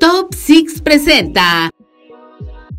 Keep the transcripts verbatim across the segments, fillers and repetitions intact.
Top seis presenta: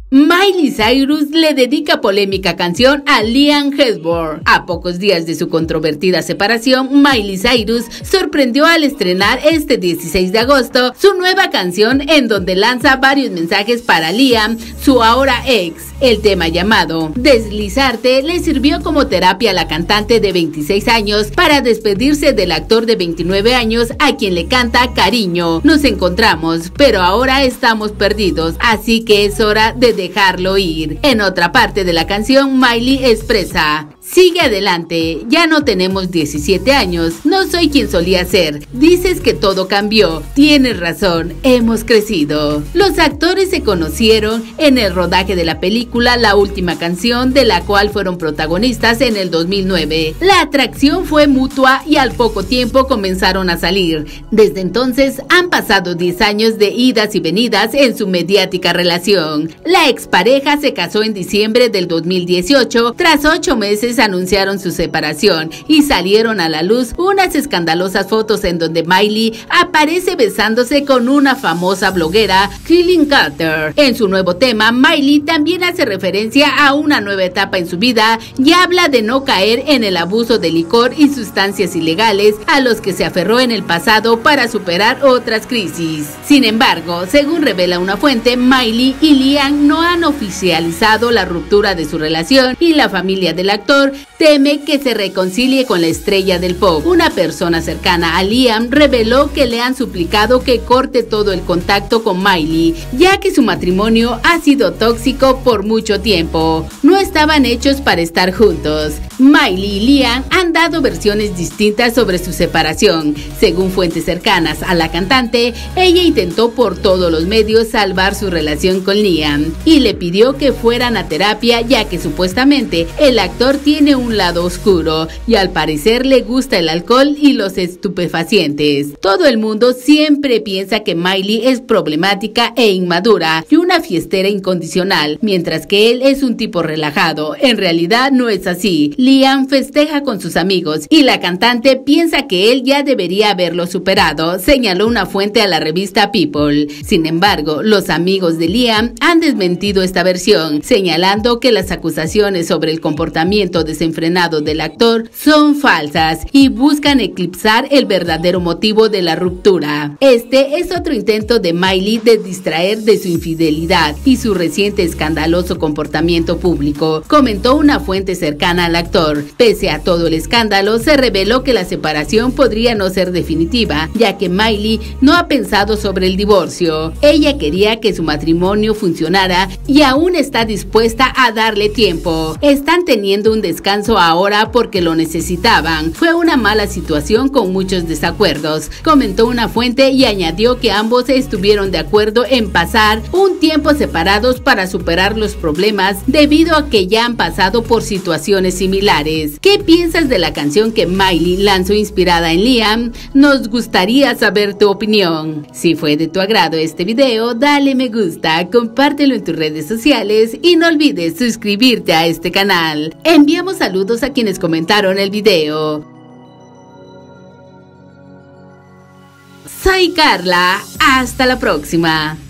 Miley Cyrus le dedica polémica canción a Liam Hemsworth. A pocos días de su controvertida separación, Miley Cyrus sorprendió al estrenar este dieciséis de agosto su nueva canción, en donde lanza varios mensajes para Liam, su ahora ex. El tema, llamado Deslizarte, le sirvió como terapia a la cantante de veintiséis años para despedirse del actor de veintinueve años, a quien le canta Cariño. Nos encontramos, pero ahora estamos perdidos, así que es hora de dejarlo ir. En otra parte de la canción, Miley expresa: sigue adelante, ya no tenemos diecisiete años, no soy quien solía ser, dices que todo cambió, tienes razón, hemos crecido. Los actores se conocieron en el rodaje de la película La Última Canción, de la cual fueron protagonistas en el dos mil nueve. La atracción fue mutua y al poco tiempo comenzaron a salir. Desde entonces han pasado diez años de idas y venidas en su mediática relación. La expareja se casó en diciembre del dos mil dieciocho, tras ocho meses anunciaron su separación y salieron a la luz unas escandalosas fotos en donde Miley aparece besándose con una famosa bloguera, Kaitlynn Carter. En su nuevo tema, Miley también hace referencia a una nueva etapa en su vida y habla de no caer en el abuso de licor y sustancias ilegales a los que se aferró en el pasado para superar otras crisis. Sin embargo, según revela una fuente, Miley y Liam no han oficializado la ruptura de su relación, y la familia del actor teme que se reconcilie con la estrella del pop. Una persona cercana a Liam reveló que le han suplicado que corte todo el contacto con Miley, ya que su matrimonio ha sido tóxico por mucho tiempo. No estaban hechos para estar juntos. Miley y Liam han dado versiones distintas sobre su separación. Según fuentes cercanas a la cantante, ella intentó por todos los medios salvar su relación con Liam y le pidió que fueran a terapia, ya que supuestamente el actor tiene un lado oscuro y al parecer le gusta el alcohol y los estupefacientes. Todo el mundo siempre piensa que Miley es problemática e inmadura y una fiestera incondicional, mientras que él es un tipo relajado. En realidad no es así. Liam festeja con sus amigos y la cantante piensa que él ya debería haberlo superado, señaló una fuente a la revista People. Sin embargo, los amigos de Liam han desmentido esta versión, señalando que las acusaciones sobre el comportamiento desenfrenado del actor son falsas y buscan eclipsar el verdadero motivo de la ruptura. Este es otro intento de Miley de distraer de su infidelidad y su reciente escandaloso comportamiento público, comentó una fuente cercana al actor. Pese a todo el escándalo, se reveló que la separación podría no ser definitiva, ya que Miley no ha pensado sobre el divorcio. Ella quería que su matrimonio funcionara y aún está dispuesta a darle tiempo. Están teniendo un descanso ahora porque lo necesitaban. Fue una mala situación con muchos desacuerdos, comentó una fuente, y añadió que ambos estuvieron de acuerdo en pasar un tiempo separados para superar los problemas, debido a que ya han pasado por situaciones similares. ¿Qué piensas de la canción que Miley lanzó inspirada en Liam? Nos gustaría saber tu opinión. Si fue de tu agrado este video, dale me gusta, compártelo en tus redes sociales y no olvides suscribirte a este canal. Envíame Enviamos saludos a quienes comentaron el video. Soy Carla, hasta la próxima.